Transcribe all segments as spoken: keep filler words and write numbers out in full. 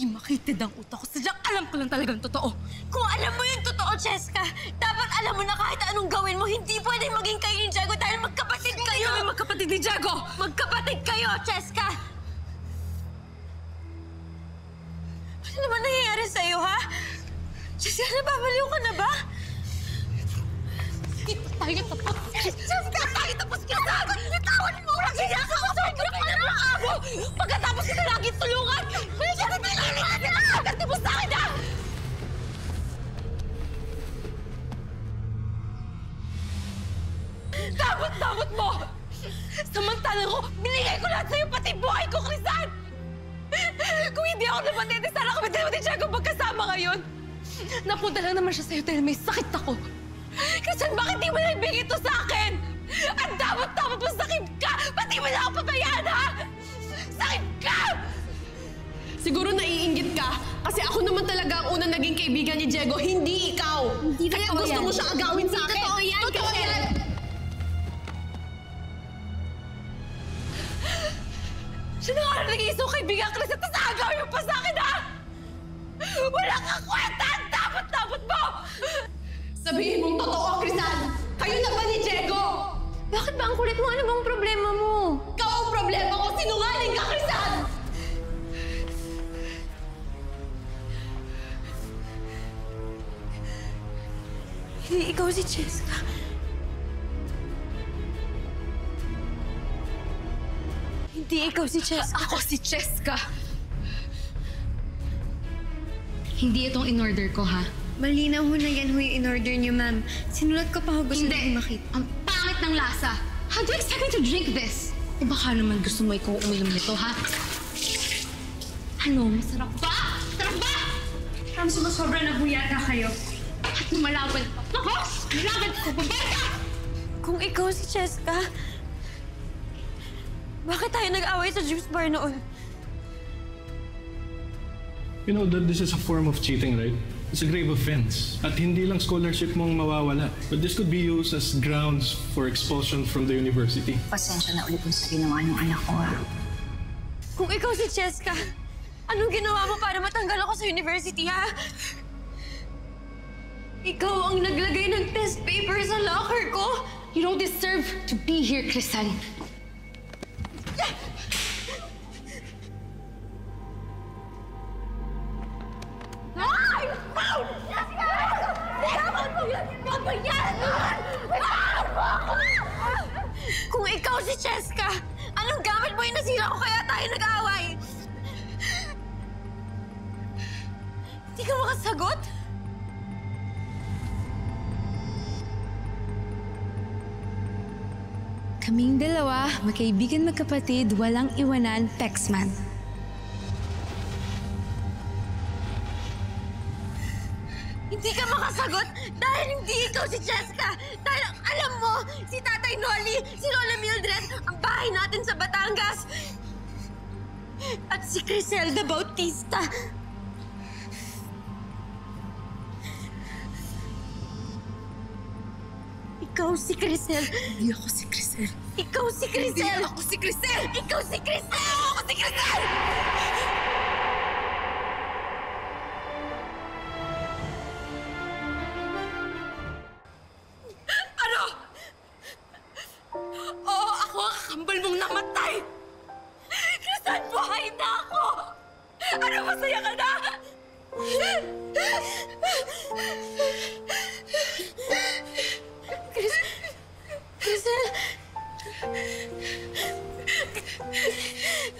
Hindi makitid ang utak ko. Sadyang alam ko lang talagang totoo. Kung alam mo yung totoo, Cheska, dapat alam mo na kahit anong gawin mo, hindi pwedeng maging kayo ni Diego dahil magkapatid kayo! Hindi kami magkapatid ni Diego! Magkapatid kayo, Cheska! Ano naman nangyayari sa'yo, ha? Cheska, nababaliw ka na ba? Hindi pa tayo tapos! Cheska! Tayo tapos ka saan! Natawan mo! Ginagawa sa'yo! Ginagawa na ang abo! Pagkatapos kita laging tulungan! Tawad mo! Samantalang ko, binigay ko lahat sa'yo, pati buhay ko, Crisan! Kung hindi ako napatete, sana kami dalawa ni Diego magkasama ngayon! Napunta lang naman siya sa'yo dahil may sakit ako! Crisan, bakit di mo nagbigay ito sa'kin? Ang tawad-tawad mo, sakit ka! Pati mo na ako patayan, ha? Sakit ka! Siguro naiinggit ka, kasi ako naman talaga ang unang naging kaibigan ni Diego, hindi ikaw! Hindi kaya gusto yan. Mo siya agawin sa'kin! Totoo yan, Totoo kasi... yan! Siya na nga naging isang kaibigan ka na siya, tapos agawin mo pa sa'kin, ha? Wala kang kwenta! Ang dapat-dapat mo! Sabihin mong totoo, Crisan! Kayo na ba ni Diego? Bakit ba ang kulit mo? Ano bang problema mo? Ikaw ang problema ko! Sinungaling ka, Crisan! Hindi ikaw si Cheska. Hindi ikaw si Cheska. Ako si Cheska. Hindi itong in-order ko, ha? Malinaw ho na yan ho yung in-order niyo, ma'am. Sinulat ko pa ho gusto hindi. Na makita. Ang pangit ng lasa! How do you expect me to drink this? O baka naman gusto mo ikaw uminom nito, ha? Ano? Masarap ba? Masarap ba? Parang sumasobra na buyata kayo. At lumalaban pa. Ako! Lumalaban ko! Bubeka! Kung ikaw si Cheska, bakit tayo nag-away sa juice bar noon? You know that this is a form of cheating, right? It's a grave offense. At hindi lang scholarship mong mawawala. But this could be used as grounds for expulsion from the university. Pasensya na ulit mo sa ginawa ng anak ko, ha? Kung ikaw si Cheska, anong ginawa mo para matanggal ako sa university, ha? Ikaw ang naglagay ng test paper sa locker ko! You don't deserve to be here, Crisan. Kung ikaw si Cheska, anong gamit mo yung nasira ko kaya tayo nag-aaway? Hindi ka makasagot? Kaming dalawa, magkaibigan magkapatid, walang iwanan, Pexman. Hindi ka makasagot dahil hindi ikaw si Cheska. Dahil alam mo, si Tatay Noli, si Lola Mildred, ang bahay natin sa Batangas. At si Criselda Bautista. Ikaw si Crisel. Hindi ako si Crisel. Ikaw si Crisel. Hindi ako si Crisel. Ikaw si Crisel. Ako si Crisel! Ano? Oo, ako ang kakambal mong namatay. Crisan, buhay na ako. Ano, masaya ka na? Crisan!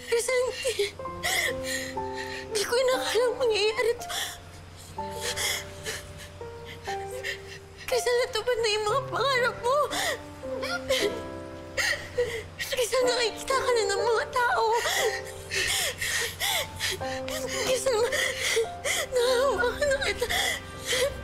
Crisan, hindi... Hindi ko inakalang mangyayari ito. Crisan, natupad na yung mga pangarap mo. Crisan, nakikita ka na ng mga tao. Crisan, nakahawa ka na kita.